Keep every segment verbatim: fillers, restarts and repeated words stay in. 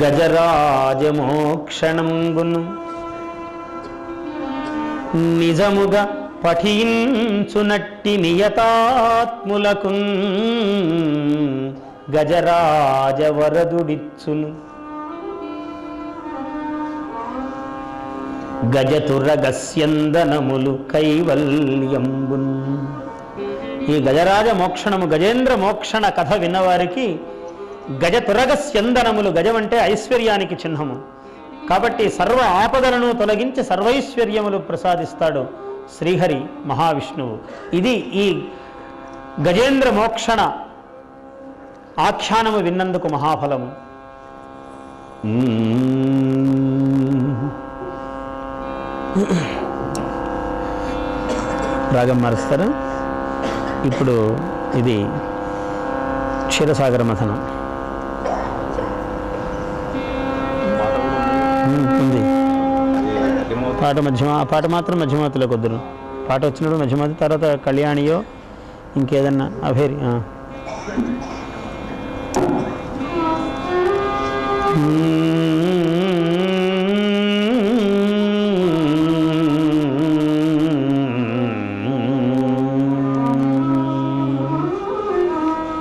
गजराज मोक्षणंगुनु निजमुगा पठिंचुनट्टि नियतात्मुलकुन गजराज वरदुडिच्चुनु गजतुरगस्यंदनमुलु कैवल्यंबुन। ये गजराज मोक्षणमु गजेंद्र मोक्षण कथ विन्नवारिकी गज तुरगस्यंदनमुलु गजमंटे ऐश्वर्यानिकी चिह्नमु काबट्टी सर्व आपदलनु तोलगिंचि सर्वैश्वर्यमुलु प्रसादिस्ताडु श्रीहरि महाविष्णुवु। इदि ई गजेंद्र मोक्षण आख्यानमु विन्नंदुकु महाफलमु। रागं मारुस्तारु। इप्पुडु इदि क्षीरसागर मथनं पाट मध्यम पाट मात्र मध्यमातलो कुदुरु पाट वच्चिनप्पुडु मध्यमाति तर्वात कल्याणियो इंकेदन्ना अभेरि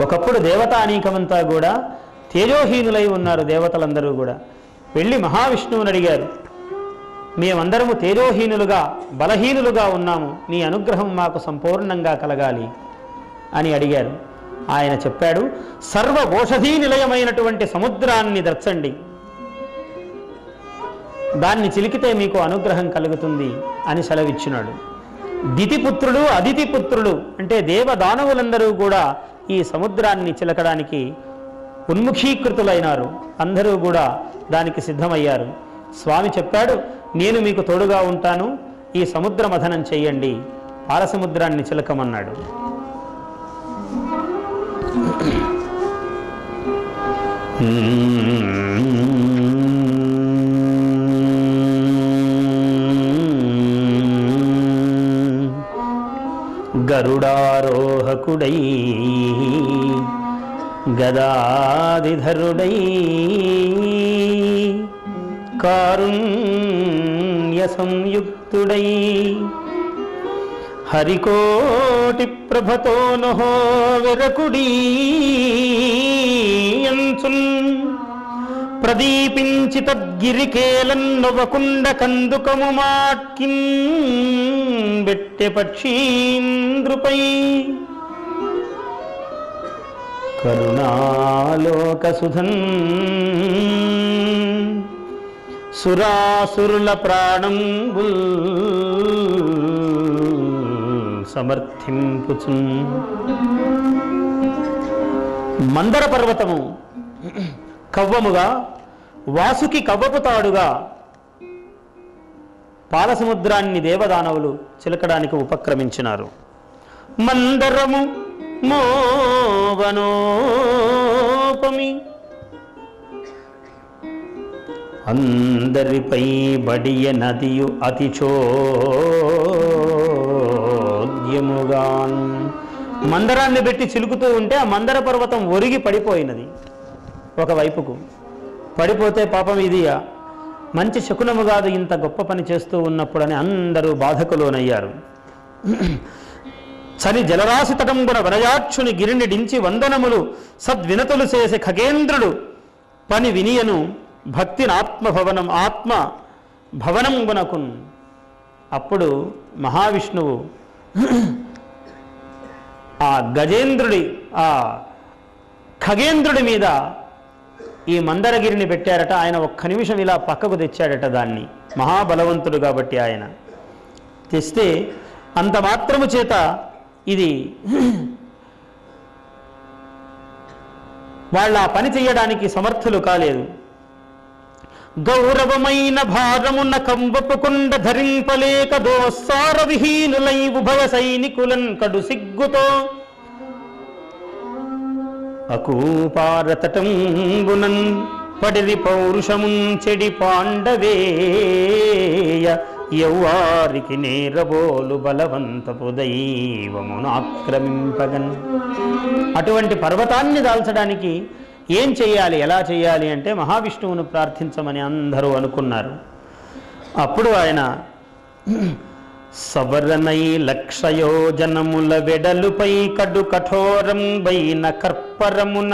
ఒకప్పుడు దేవతా అనేకమంతా కూడా తేజోహీనులై ఉన్నారు। దేవతలందరూ కూడా వెళ్ళి మహావిష్ణువుని అడిగారు, మేమందరము తేజోహీనులుగా బలహీనులుగా ఉన్నాము, నీ అనుగ్రహం మాకు సంపూర్ణంగా కలగాలి అని అడిగారు। ఆయన చెప్పాడు, సర్వ ఔషధీ నిలయమైనటువంటి సముద్రాన్ని దర్శండి, దాన్ని చిలికితే మీకు అనుగ్రహం కలుగుతుంది అని సెలవిచ్చినాడు। దితిపుత్రులు అదితి పుత్రులు అంటే దేవదానవులందరూ కూడా ఈ సముద్రాన్ని చిలకడానికి ఉన్ముఖీకృతులైనారు, అందరూ కూడా దానికి సిద్ధమయ్యారు। స్వామి చెప్పాడు, నేను మీకు తోడుగా ఉంటాను, ఈ సముద్ర మథనం చేయండి, పాలసముద్రాన్ని చిలకమన్నాడు। गरुडारोहकुडै गदादिधरुडै कारुण्य संयुक्तुडै हरिकोटि प्रभतो नहो विरकुडीयंसुन प्रदीपिंचि तद्गिरिकेलं नवकुंड कंदुकमु माट्किं बेट्टे पक्षीन्द्रुपै करुणालोकसुधन् सुरासुरुल प्राणंबुल समर्थिंपुचुन। मंदर पर्वतमु కవ్వముగా వాసుకి కవ్వపుతాడుగా పాలసముద్రాన్ని దేవదానవులు చిలకడానికి ఉపక్రమించినారు। మందరము మోవనోపమి అందరిపై బడియ నదియు అతి చోద్యముగా మందరాన్ని పెట్టి చిలుకుతూ ఉంటే ఆ మందర పర్వతం ఒరిగి పడిపోయినది ఒక వైపుకు। పడిపోతే పాపం ఇది మంచి శకునము కాదు, ఇంత గొప్ప పని చేస్తూ ఉన్నప్పుడని అందరూ బాధకు లోనయ్యారు। చలి జలరాశి తటంబున వరయాక్షుని గిరినిడించి వందనములు సద్వినతులు చేసే ఖగేంద్రుడు పని వినియను భక్తిని ఆత్మభవనం ఆత్మ భవనం గునకున్। అప్పుడు మహావిష్ణువు ఆ గజేంద్రుడి ఆ ఖగేంద్రుడి మీద ఈ మందరగిరిని పెట్టారట। ఆయన ఒక్క నిమిషం ఇలా పక్కకు తెచ్చాడట దాన్ని, మహాబలవంతుడు కాబట్టి ఆయన తెస్తే అంత మాత్రము చేత ఇది వాళ్ళ పని చేయడానికి సమర్థులు కాలేదు। గౌరవమైన భారమున కంబపుకుండ ధరింపలేక దోసార విహీనులై ఉభవ సైనికులన్ కడు సిగ్గుతో అకూపారతటంబునన్ పడిది పౌరుషమున్ చెడి పాండవేయ యవ్వారికి నేరబోలు బలవంతపు దైవమును ఆక్రమింపగన్. అటువంటి పర్వతాన్ని దాల్చడానికి ఏం చేయాలి, ఎలా చేయాలి అంటే మహావిష్ణువును ప్రార్థించమని అందరూ అనుకున్నారు. అప్పుడు ఆయన సవరణై లక్షయోజనముల వెడలుపై కడు కఠోరం బైన కర్పరమున,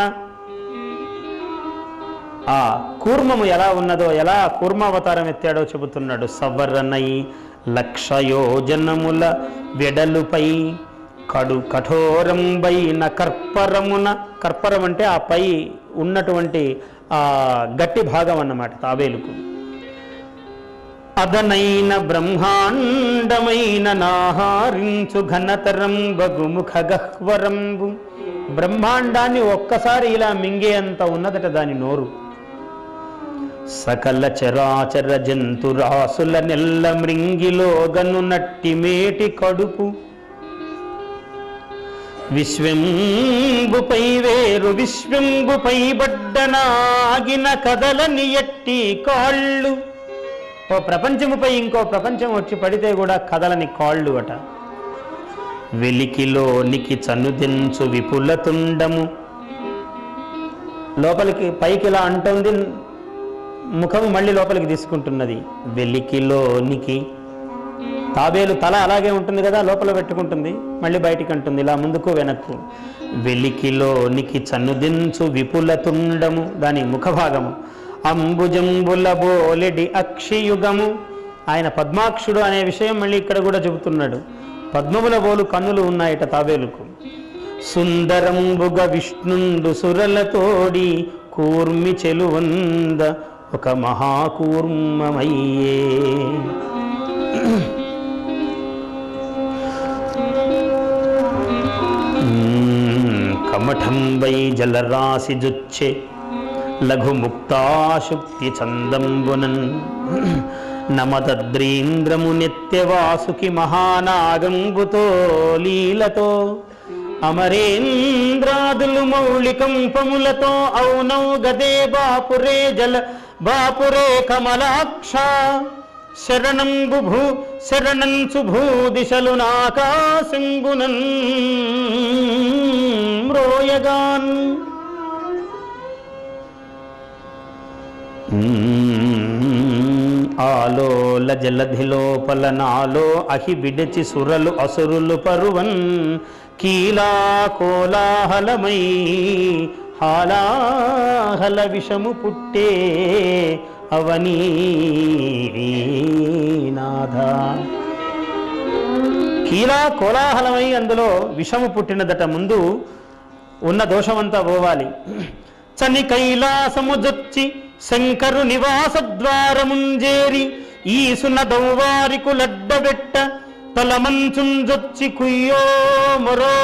ఆ కూర్మము ఎలా ఉన్నదో, ఎలా కూర్మావతారం ఎత్తాడో చెబుతున్నాడు. సవరణై లక్షయోజనముల వెడలుపై కడు కఠోరం బైన కర్పరమున, కర్పరం అంటే ఆ పై ఉన్నటువంటి ఆ గట్టి భాగం అన్నమాట తాబేలుకు. అదనైన బ్రహ్మాండమైన నాహారించు ఘనతరం బగుముఖ గహ్వరంబు, బ్రహ్మాండాన్ని ఒక్కసారి ఇలా మింగే అంత ఉన్నదట దాని నోరు. సకల చరాచర జంతురాసుల నెల్ల మృంగిలోగను నట్టి మేటి కడుపు, విశ్వంబుపై వేరు విశ్వంబుపై బడ్డనాగిన కదలని ఎట్టి కాళ్ళు, ఓ ప్రపంచముపై ఇంకో ప్రపంచం వచ్చి పడితే కూడా కదలని కాళ్ళు అట. వెలికిలోనికి చనుదించు విపుల తుండము, లోపలికి పైకి ఇలా అంటుంది ముఖము, మళ్ళీ లోపలికి తీసుకుంటున్నది. వెలికిలోనికి, తాబేలు తల అలాగే ఉంటుంది కదా, లోపల పెట్టుకుంటుంది మళ్ళీ బయటికి అంటుంది, ఇలా ముందుకు వెనక్కు. వెలికిలోనికి చనుదించు విపుల తుండము, దాని ముఖభాగము. అంబుజంబుల బోలెడి అక్షియుగము, ఆయన పద్మాక్షుడు అనే విషయం మళ్ళీ ఇక్కడ కూడా చెబుతున్నాడు. పద్మముల బోలు కన్నులు ఉన్నాయట తాబేలుకు. సుందరంబుగ విష్ణుండు సురలతోడి కూర్మి చెలువంద ఒక మహాకూర్మమయ్యే, కమఠంబై జలరాశి జుచ్చే లఘుముక్తాశుక్తి చందంబునన్, నమతద్రీంద్రము నిత్యవాసుకి మహానాగంబుతో లీలతో, అమరేంద్రాదులు మౌళికం పములతో ఔనౌ గదే బాపురే జల బాపురే కమలాక్ష, శరణం బుభూ శరణం సుభూ దిశలు నాకాశంగునన్ రోయగాన్. ఆలోల జలధిలోపల నాలో అహి విడిచి సురలు అసురులు పరువన్, కీలా కోలాహలమై హాలాహల విషము పుట్టే అవనీనాథ. కీలా కోలాహలమై, అందులో విషము పుట్టినదట. ముందు ఉన్న దోషమంతా పోవాలి. చని కైలాసము జొచ్చి శంకరు నివాస ద్వారముంజేరి, ఈసున దౌవారికు లడ్డబెట్ట తలమంచుంజొచ్చి కుయ్యో మరో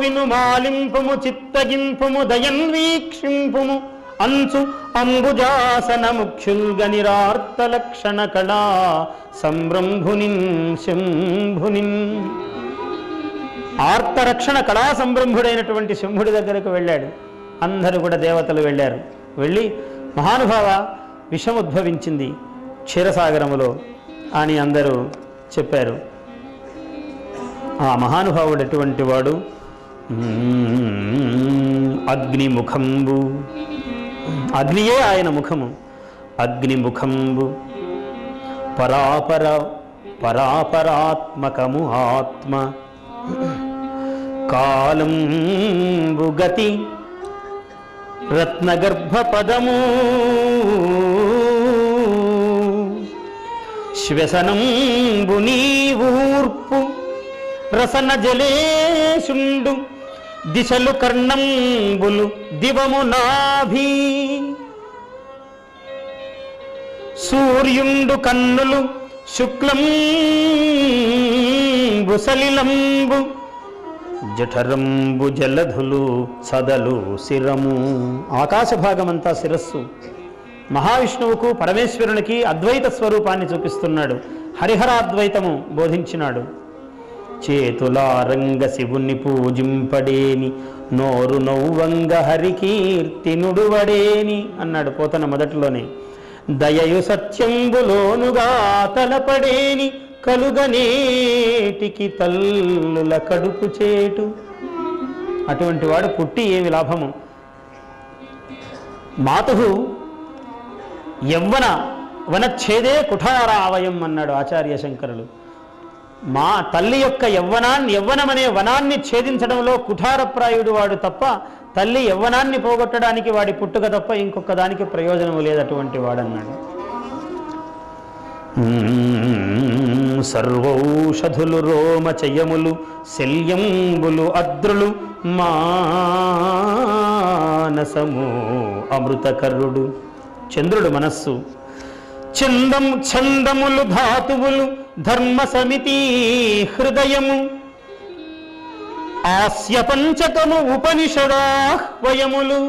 విను మాలింపుము చిత్తగింపుము దయన్వీక్షింపుము, అంచు అంబుజాసన ముఖ్యుల్గనిరార్త లక్షణ కళా సంభ్రంభునిన్ శంభునిన్. ఆర్తరక్షణ కళా సంభ్రంభుడైనటువంటి శంభుడి దగ్గరకు వెళ్ళాడు. అందరూ కూడా దేవతలు వెళ్ళారు. వెళ్ళి మహానుభావ విషముద్భవించింది క్షీరసాగరములో అని అందరూ చెప్పారు. ఆ మహానుభావుడు ఎటువంటి వాడు? అగ్నిముఖంబు, అగ్నియే ఆయన ముఖము. అగ్నిముఖంబు పరాపర పరాపరాత్మకము ఆత్మ, కాలంబు గతి రత్నగర్భ పదము, శ్వసనంబు నీవూర్పు రసన జలేశుండు, దిశలు కర్ణంబులు దివము నాభి, సూర్యుండు కన్నులు శుక్లంబు సలిలంబు, జఠరంబు జలధులు సదలు శిరము, ఆకాశ భాగమంతా శిరస్సు. మహావిష్ణువుకు పరమేశ్వరునికి అద్వైత స్వరూపాన్ని చూపిస్తున్నాడు. హరిహరాద్వైతము బోధించినాడు. చేతులారంగ శివుని పూజింపడేని నోరు నవ్వంగ హరికీర్తి నుడువడేని అన్నాడు పోతన మొదట్లోనే. దయయు సత్యంబులోనుగా తలపడేని కలుగనేటికి తల్లుల కడుపు చేటు. అటువంటి వాడు పుట్టి ఏమి లాభము? మాతు యవ్వన వనచ్ఛేదే కుఠారావయం అన్నాడు ఆచార్య శంకరులు. మా తల్లి యొక్క యవ్వనాన్ని, యవ్వనమనే వనాన్ని ఛేదించడంలో కుఠారప్రాయుడు వాడు తప్ప తల్లి యవ్వనాన్ని పోగొట్టడానికి వాడి పుట్టుక తప్ప ఇంకొక దానికి ప్రయోజనం లేదటువంటి వాడన్నాడు. సర్వౌషధులు రోమచయములు శల్యంబులు అద్రులు మానసము అమృతకరుడు. చంద్రుడు మనస్సు చందం ఛందములు ధాతువులు ధర్మ సమితి హృదయము ఆస్య పంచకము ఉపనిషదాహ్వయములు.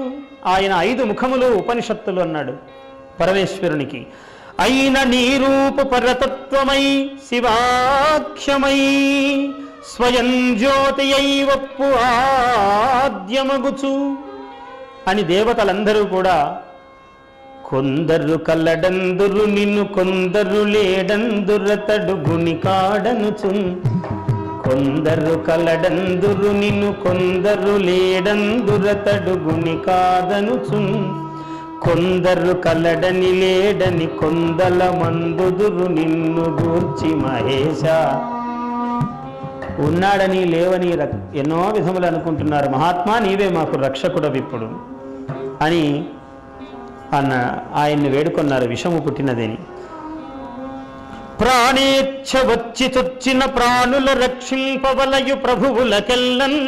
ఆయన ఐదు ముఖములు ఉపనిషత్తులు అన్నాడు పరమేశ్వరునికి. అయిన నీరూప పరతత్వమై శివాఖ్యమై స్వయం జ్యోతియైవప్పు ఆద్యమగుచు అని దేవతలందరూ కూడా కొందరు కల్లడందురు నిన్ను కొందరు లేడందురతడు గుణికాడనుచున్ కొందరు కల్లడందురు నిన్ను కొందరు లేడందురతడు గుణికాడనుచున్ కొందరు కల్లడని లేడని కొందల మందుదురు నిన్ను గూర్చి మహేశ. ఉన్నాడని లేవని ఎన్నో విధములు అనుకుంటున్నారు. మహాత్మా, నీవే మాకు రక్షకుడవిప్పుడు అని అన్న ఆయన్ని వేడుకొన్నారు విషము పుట్టినదేని. ప్రాణేచ్ఛ వచ్చి చొచ్చిన ప్రాణుల రక్షింపవలయు ప్రభువులకెల్లన్.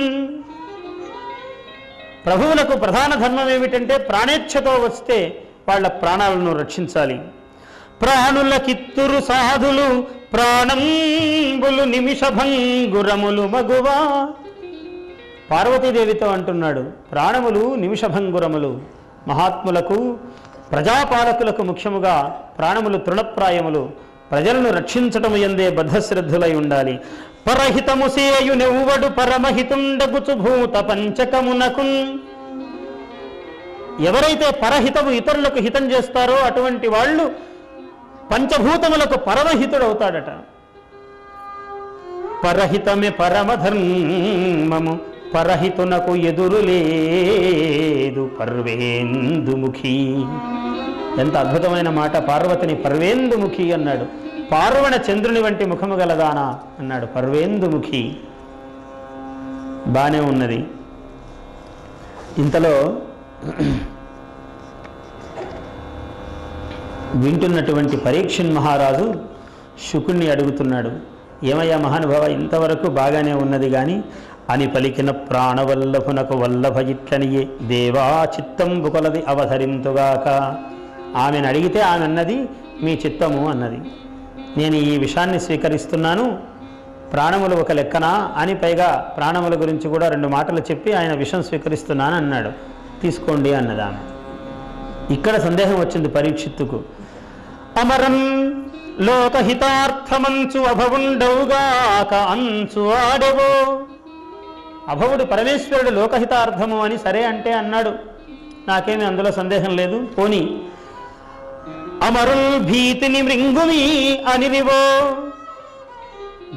ప్రభువులకు ప్రధాన ధర్మం ఏమిటంటే ప్రాణేచ్ఛతో వస్తే వాళ్ళ ప్రాణాలను రక్షించాలి. ప్రాణులకిత్తురు సాధులు ప్రాణంబులు నిమిషభంగురములు మగువా. పార్వతీదేవితో అంటున్నాడు, ప్రాణములు నిమిషభంగురములు, మహాత్ములకు ప్రజాపాలకులకు ముఖ్యముగా ప్రాణములు తృణప్రాయములు, ప్రజలను రక్షించటము ఎందే బద్ధశ్రద్ధులై ఉండాలి. పరహితము సేయు నెవ్వడు పరమహితుండగుచు భూత పంచకమునకు. ఎవరైతే పరహితము ఇతరులకు హితం చేస్తారో అటువంటి వాళ్ళు పంచభూతములకు పరమహితుడవుతాడట. పరహితమే పరమధర్మము పరహితునకు ఎదురు లేదు పర్వేందుముఖి. ఎంత అద్భుతమైన మాట! పార్వతిని పర్వేందుముఖి అన్నాడు. పార్వణ చంద్రుని వంటి ముఖము గలదానా అన్నాడు. పర్వేందుముఖి బానే ఉన్నది. ఇంతలో వింటున్నటువంటి పరీక్షణ్ మహారాజు శుకుణ్ణి అడుగుతున్నాడు, ఏమయ్యా మహానుభావ, ఇంతవరకు బాగానే ఉన్నది కానీ అని పలికిన ప్రాణవల్లభునకు వల్లభ ఇట్లనియే దేవా చిత్తంబు కొలది అవధరింతుగాక. ఆమెను అడిగితే ఆమె అన్నది మీ చిత్తము అన్నది. నేను ఈ విషయాన్ని స్వీకరిస్తున్నాను, ప్రాణములు ఒక లెక్కనా అని, పైగా ప్రాణముల గురించి కూడా రెండు మాటలు చెప్పి ఆయన విషయం స్వీకరిస్తున్నాను అన్నాడు. తీసుకోండి అన్నది ఆమె. ఇక్కడ సందేహం వచ్చింది పరీక్షిత్తుకు. అమరం లోకహితార్థమంచు అభవుండవుగాక అంచు ఆడవో. అభవుడు పరమేశ్వరుడు లోకహితార్థము అని సరే అంటే అన్నాడు, నాకేమీ అందులో సందేహం లేదు. పోని అమరుల్ భీతిని మృంగుమి అనివో.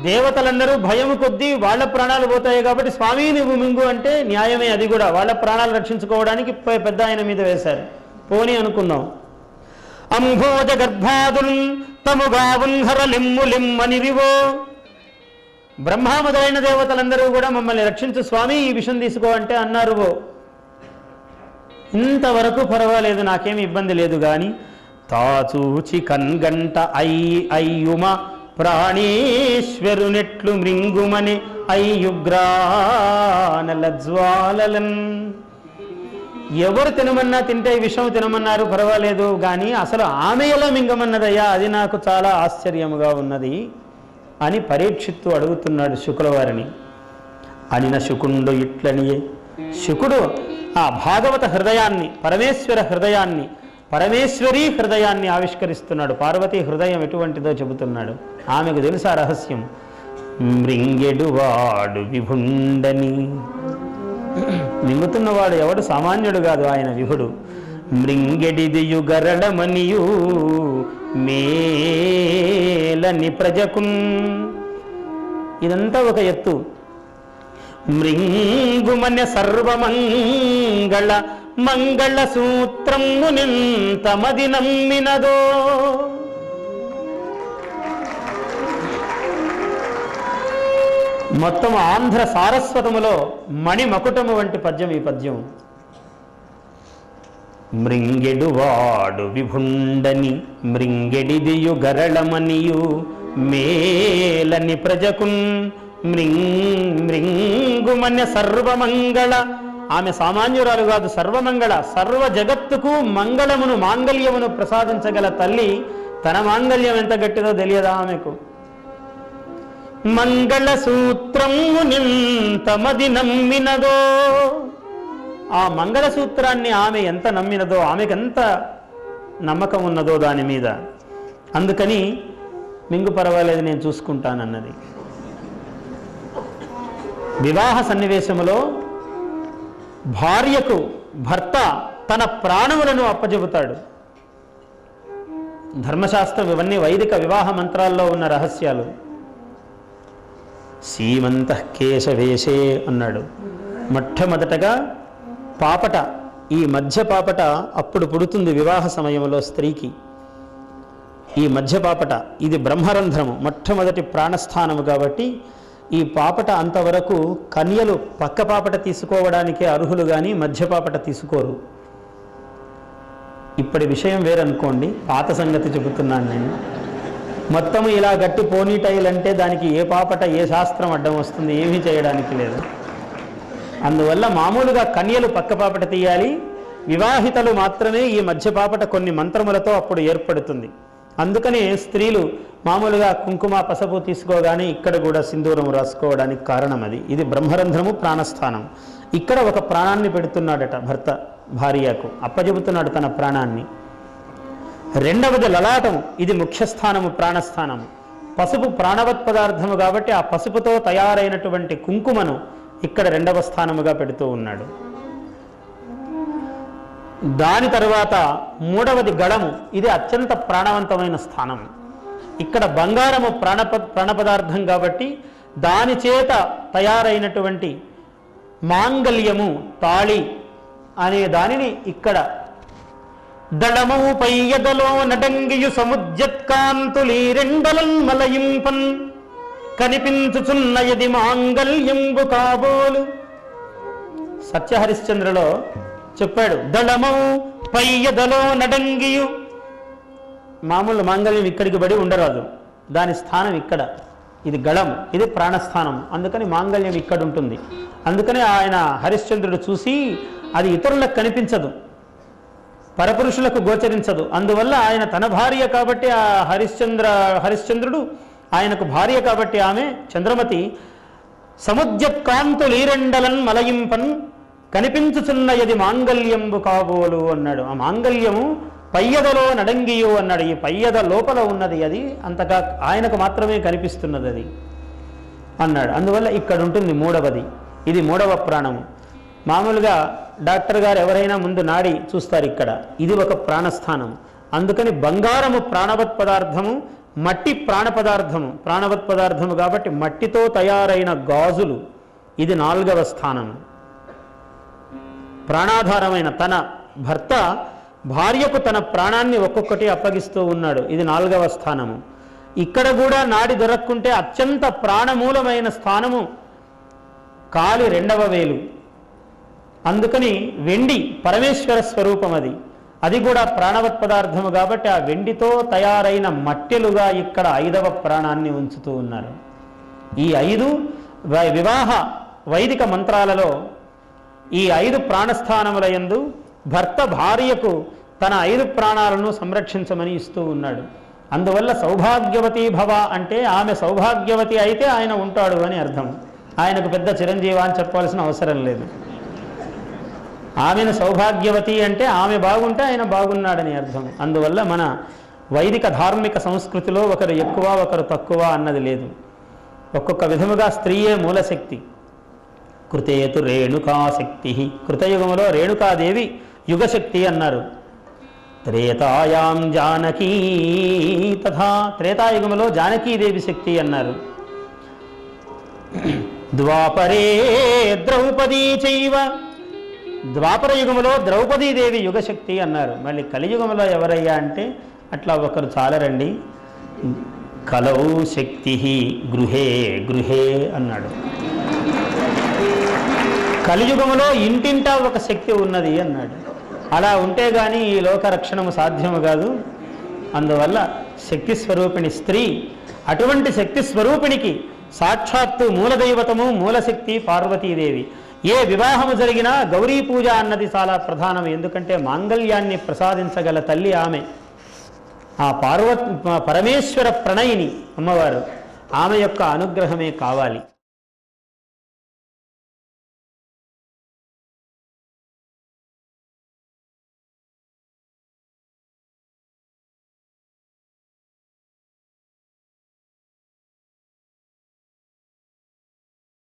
దేవతలందరూ భయము కొద్దీ వాళ్ళ ప్రాణాలు పోతాయి కాబట్టి స్వామి నువ్వు మింగు అంటే న్యాయమే, అది కూడా వాళ్ళ ప్రాణాలు రక్షించుకోవడానికి పెద్ద ఆయన మీద వేశారు. పోని అనుకున్నాం. అంభోజ గర్భాదుల్ తముగావుంహరలిమ్ములిమ్మనివో. బ్రహ్మ మొదలైన దేవతలందరూ కూడా మమ్మల్ని రక్షించు స్వామి, ఈ విషయం తీసుకో అంటే అన్నారు. ఓ ఇంతవరకు పర్వాలేదు, నాకేమి ఇబ్బంది లేదు. కానీ తాచూచి కన్గంట అయి అయ్యుమ ప్రాణేశ్వరునెట్లు మృంగుమని అయ్యుగ్రానల జ్వాలలన్. ఎవరు తినమన్నా తింటే విషయం తినమన్నారు, పర్వాలేదు. కానీ అసలు ఆమె ఎలా మింగమన్నదయ్యా, అది నాకు చాలా ఆశ్చర్యముగా ఉన్నది అని పరీక్షిత్తు అడుగుతున్నాడు శుకులవారిని. అనిన శుకుండు ఇట్లనియే. శుకుడు ఆ భాగవత హృదయాన్ని, పరమేశ్వర హృదయాన్ని, పరమేశ్వరి హృదయాన్ని ఆవిష్కరిస్తున్నాడు. పార్వతి హృదయం ఎటువంటిదో చెబుతున్నాడు. ఆమెకు తెలుసా రహస్యం. మృంగెడువాడు విభుండని, మింగుతున్నవాడు ఎవడు సామాన్యుడు కాదు, ఆయన విభుడు. మృంగెడిదియు గరడమనియు మేలని ప్రజకుం, ఇదంతా ఒక ఎత్తు. మృంగుమన్య సర్వమంగళ మంగళ సూత్రము నింత మది నమ్మినదో, మొత్తం ఆంధ్ర సారస్వతములో మణిమకుటము వంటి పద్యం ఈ పద్యం. మృంగెడువాడు విభుండని మృంగెడిదియు గరళమనియు మేలని ప్రజకున్ మృంగుమన్య సర్వమంగళ, ఆమె సామాన్యురాలు కాదు సర్వమంగళ, సర్వ జగత్తుకు మంగళమును మాంగళ్యమును ప్రసాదించగల తల్లి. తన మాంగళ్యం ఎంత గట్టిదో తెలియదా ఆమెకు. మంగళ సూత్రము నింతమది నమ్మినదో, ఆ మంగళ సూత్రాన్ని ఆమె ఎంత నమ్మినదో, ఆమెకెంత నమ్మకం ఉన్నదో దాని మీద. అందుకని మింగు పర్వాలేదు నేను చూసుకుంటానన్నది. వివాహ సన్నివేశంలో భార్యకు భర్త తన ప్రాణములను అప్పజెబుతాడు. ధర్మశాస్త్రం ఇవన్నీ వైదిక వివాహ మంత్రాల్లో ఉన్న రహస్యాలు. సీమంతః కేశవేశే అన్నాడు. మొట్టమొదటగా పాపట, ఈ మధ్య పాపట అప్పుడు పుడుతుంది వివాహ సమయంలో స్త్రీకి. ఈ మధ్య పాపట ఇది బ్రహ్మరంధ్రము, మొట్టమొదటి ప్రాణస్థానము. కాబట్టి ఈ పాపట అంతవరకు కన్యలు పక్క పాపట తీసుకోవడానికే అర్హులు, కానీ మధ్య పాపట తీసుకోరు. ఇప్పటి విషయం వేరనుకోండి, పాత సంగతి చెబుతున్నాను నేను. మొత్తము ఇలా గట్టి పోనీటైల్ అంటే దానికి ఏ పాపట ఏ శాస్త్రం అడ్డం వస్తుంది, ఏమీ చేయడానికి లేదు. అందువల్ల మామూలుగా కన్యలు పక్క పాపట తీయాలి, వివాహితలు మాత్రమే ఈ మధ్య పాపట కొన్ని మంత్రములతో అప్పుడు ఏర్పడుతుంది. అందుకనే స్త్రీలు మామూలుగా కుంకుమ పసుపు తీసుకోగానే ఇక్కడ కూడా సింధూరం రాసుకోవడానికి కారణం అది. ఇది బ్రహ్మరంధ్రము, ప్రాణస్థానం. ఇక్కడ ఒక ప్రాణాన్ని పెడుతున్నాడట భర్త భార్యకు, అప్పజెబుతున్నాడు తన ప్రాణాన్ని. రెండవది లలాటము, ఇది ముఖ్యస్థానము ప్రాణస్థానము. పసుపు ప్రాణవత్ పదార్థము కాబట్టి ఆ పసుపుతో తయారైనటువంటి కుంకుమను ఇక్కడ రెండవ స్థానముగా పెడుతూ ఉన్నాడు. దాని తర్వాత మూడవది గళము, ఇది అత్యంత ప్రాణవంతమైన స్థానం. ఇక్కడ బంగారము ప్రాణప ప్రాణపదార్థం కాబట్టి దాని చేత తయారైనటువంటి మాంగళ్యము తాళి అనే దానిని ఇక్కడ దళము పైయదలో నడంగియు సముజత్కాంతులీరెండలం మలయింపన్ కనిపించుచున్నయది మాంగళ్యంబు కాబోలు. సత్యహరిశ్చంద్రలో చెప్పాడు, దళమౌ పైయదలో నడంగియు, మామూలు మాంగళ్యం ఇక్కడికి పడి ఉండరాదు, దాని స్థానం ఇక్కడ. ఇది గళం, ఇది ప్రాణస్థానం, అందుకని మాంగళ్యం ఇక్కడ ఉంటుంది. అందుకనే ఆయన హరిశ్చంద్రుడు చూసి అది ఇతరులకు కనిపించదు, పరపురుషులకు గోచరించదు. అందువల్ల ఆయన తన భార్య కాబట్టి ఆ హరిశ్చంద్ర హరిశ్చంద్రుడు ఆయనకు భార్య కాబట్టి ఆమె చంద్రమతి సముద్యకాంతులు ఈరెండలన్ మలయింపన్ కనిపించుచున్న యది మాంగళ్యంబు కాబోలు అన్నాడు. ఆ మాంగళ్యము పయ్యదలో నడంగియో అన్నాడు. ఈ పయ్యద లోపల ఉన్నది అది, అంతగా ఆయనకు మాత్రమే కనిపిస్తున్నది అది అన్నాడు. అందువల్ల ఇక్కడ ఉంటుంది మూడవది, ఇది మూడవ ప్రాణము. మామూలుగా డాక్టర్ గారు ఎవరైనా ముందు నాడి చూస్తారు, ఇక్కడ ఇది ఒక ప్రాణస్థానం. అందుకని బంగారము ప్రాణవత్ పదార్థము, మట్టి ప్రాణ పదార్థము ప్రాణవత్ పదార్థము కాబట్టి మట్టితో తయారైన గాజులు, ఇది నాలుగవ స్థానము. ప్రాణాధారమైన తన భర్త భార్యకు తన ప్రాణాన్ని ఒక్కొక్కటి అప్పగిస్తూ ఉన్నాడు, ఇది నాలుగవ స్థానము. ఇక్కడ కూడా నాడి దొరక్కుంటే అత్యంత ప్రాణమూలమైన స్థానము కాలి రెండవ వేలు. అందుకని వెండి పరమేశ్వర స్వరూపం అది, అది కూడా ప్రాణవత్ పదార్థము కాబట్టి ఆ వెండితో తయారైన మట్టెలుగా ఇక్కడ ఐదవ ప్రాణాన్ని ఉంచుతూ ఉన్నారు. ఈ ఐదు వివాహ వైదిక మంత్రాలలో ఈ ఐదు ప్రాణస్థానముల యందు భర్త భార్యకు తన ఐదు ప్రాణాలను సంరక్షించమని ఇస్తూ ఉన్నాడు. అందువల్ల సౌభాగ్యవతి భవ అంటే ఆమె సౌభాగ్యవతి అయితే ఆయన ఉంటాడు అని అర్థం. ఆయనకు పెద్ద చిరంజీవి అని చెప్పాల్సిన అవసరం లేదు. ఆమెను సౌభాగ్యవతి అంటే ఆమె బాగుంటే ఆయన బాగున్నాడని అర్థం. అందువల్ల మన వైదిక ధార్మిక సంస్కృతిలో ఒకరు ఎక్కువ ఒకరు తక్కువ అన్నది లేదు. ఒక్కొక్క విధముగా స్త్రీయే మూలశక్తి. కృతేతు రేణుకాశక్తి, కృతయుగంలో రేణుకాదేవి యుగశక్తి అన్నారు. త్రేతాయాం జానకీ తథా, త్రేతాయుగంలో జానకీదేవి శక్తి అన్నారు. ద్వాపరే ద్రౌపదీ చైవ, ద్వాపర యుగంలో ద్రౌపదీదేవి యుగశక్తి అన్నారు. మళ్ళీ కలియుగంలో ఎవరయ్యా అంటే అట్లా ఒకరు చాలరండి. కలౌ శక్తి గృహే గృహే అన్నాడు. కలియుగంలో ఇంటింటా ఒక శక్తి ఉన్నది అన్నాడు. అలా ఉంటే కానీ ఈ లోకరక్షణము సాధ్యము కాదు. అందువల్ల శక్తి స్వరూపిణి స్త్రీ, అటువంటి శక్తి స్వరూపిణికి సాక్షాత్తు మూలదైవతము మూలశక్తి పార్వతీదేవి. ఏ వివాహము జరిగినా గౌరీ పూజ అన్నది చాలా ప్రధానం. ఎందుకంటే మాంగళ్యాన్ని ప్రసాదించగల తల్లి ఆమె. ఆ పార్వతీ పరమేశ్వర ప్రణయిని అమ్మవారు, ఆమె యొక్క అనుగ్రహమే కావాలి.